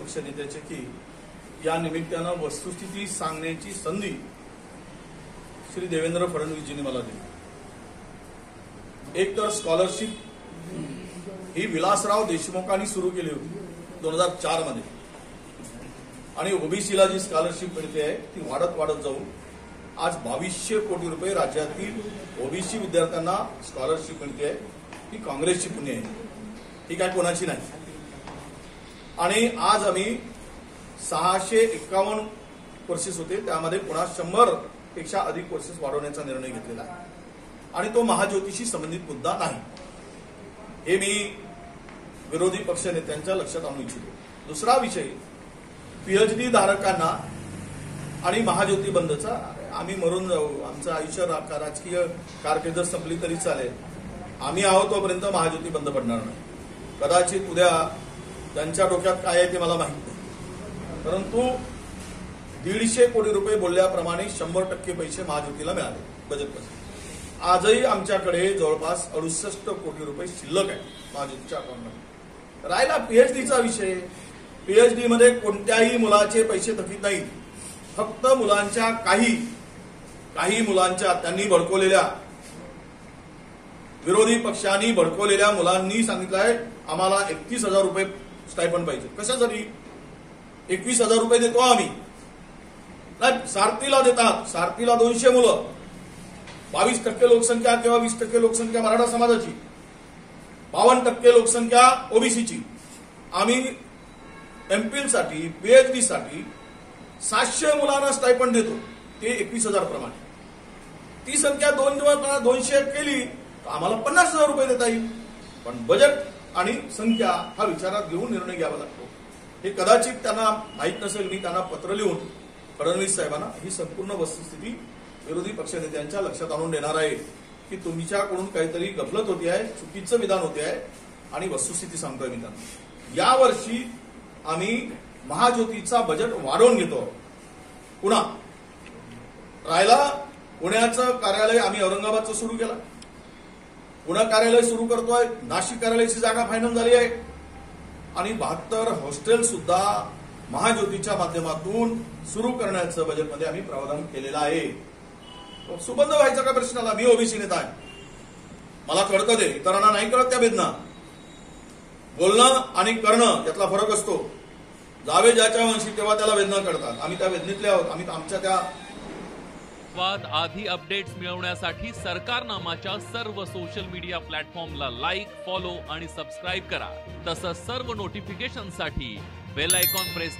पक्ष नेत्याचे की या निमित्ताने वस्तुस्थिती सांगण्याची संधी श्री देवेंद्र फडणवीसजींनी मला दिली। एक तर स्कॉलरशिप ही विलासराव देशमुखांनी सुरू केली होती 2004 मध्ये आणि ओबीसीला जी स्कॉलरशिप मिळते आहे ती वाढत वाढत जाऊन आज 2200 कोटी रुपये राज्यातील ओबीसी विद्यार्थ्यांना स्कॉलरशिप मिळते आहे। ही काँग्रेसची पुण्य आहे, ही काय कोणाची नाही। आणि आज आम्ही 651 कोर्सेस होते त्यामध्ये पुन्हा 100 पेक्षा अधिक कोर्सेस वाढवण्याचा निर्णय घेतलेला आहे आणि तो महाज्योतिषी संबंधित मुद्दा नाही, हे मी विरोधी पक्ष नेत्यांच्या लक्षात आणू इच्छितो। दुसरा विषय पीएचडी धारकांना आणि महाज्योती बंदचा आम्ही मरून जाऊ, आमचं आयुष्य राजकीय कारकीर्द संपली तरी चालेल, आम्ही आहोत तोपर्यंत महाज्योती बंद पडणार नाही। कदाचित उद्या त्यांच्या डोक्यात काय आहे ते मला माहित नाही, परंतु 150 कोटी रुपये बोलल्याप्रमाणे 100% पैसे महाज्योतीला मिळाले बजेट पासून। आजही आमच्याकडे जवळपास 68 कोटी रुपये शिल्लक आहे महाज्योतीच्या अकाउंटमध्ये। राहिला पीएचडीचा विषय, पीएचडी मध्ये कोणत्याही मुलाचे पैसे थकीत नाहीत, फक्त मुलांच्या काही मुलांच्या त्यांनी भडकवलेल्या विरोधी पक्षांनी भडकवलेल्या मुलांनी सांगितलं आहे आम्हाला 31,000 रुपये स्टायफंड पाहिजे। कशासाठी 21,000 रुपये देतो आम्ही? नाही, सारथीला देतात, सारथीला 200 मुलं, 22% लोकसंख्या किंवा 20% लोकसंख्या मराठा समाजाची, 52% लोकसंख्या ओबीसीची। आम्ही एमफिल साठी पीएचडी साठी 700 मुलांना स्टायफंड देतो, ते 21,000 प्रमाणे। ती संख्या 200 केली तर आम्हाला 50,000 रुपये देता येईल, पण बजेट आणि संख्या हा विचारात घेऊन निर्णय घ्यावा लागतो। हे कदाचित त्यांना माहीत नसेल, मी त्यांना पत्र लिहून फडणवीस साहेबांना ही संपूर्ण वस्तुस्थिती विरोधी पक्षनेत्यांच्या लक्षात आणून देणार आहे की तुमच्याकडून काहीतरी गफलत होती आहे, चुकीचं विधान होते आहे आणि वस्तुस्थिती सांगतोय मी त्यांना। यावर्षी आम्ही महाज्योतीचा बजेट वाढवून घेतो। पुन्हा राहिला पुण्याचं कार्यालय, आम्ही औरंगाबादचं सुरू केलं, पुणे कार्यालय सुरू करतोय, नाशिक कार्यालयाची जागा फायनल झाली आहे आणि 72 हॉस्टेल सुद्धा महाज्योतीच्या माध्यमातून सुरू करण्याचं बजेटमध्ये आम्ही प्रावधान केलेलं आहे। सुबंध व्हायचा का प्रश्नाला? मी ओबीसी नेता आहे, मला कळतं ते, इतरांना नाही कळत त्या वेदना। बोलणं आणि करणं यातला फरक असतो, जावे ज्याच्या वंशी तेव्हा त्याला वेदना कळतात, आम्ही त्या वेदनेतले आहोत। आम्ही आमच्या त्या वाद आधी अपडेट्स मिळवण्यासाठी सरकारनामाच्या सर्व सोशल मीडिया प्लॅटफॉर्मला लाईक, फॉलो आणि सबस्क्राईब करा। तसंच सर्व नोटिफिकेशनसाठी बेल आयकॉन प्रेस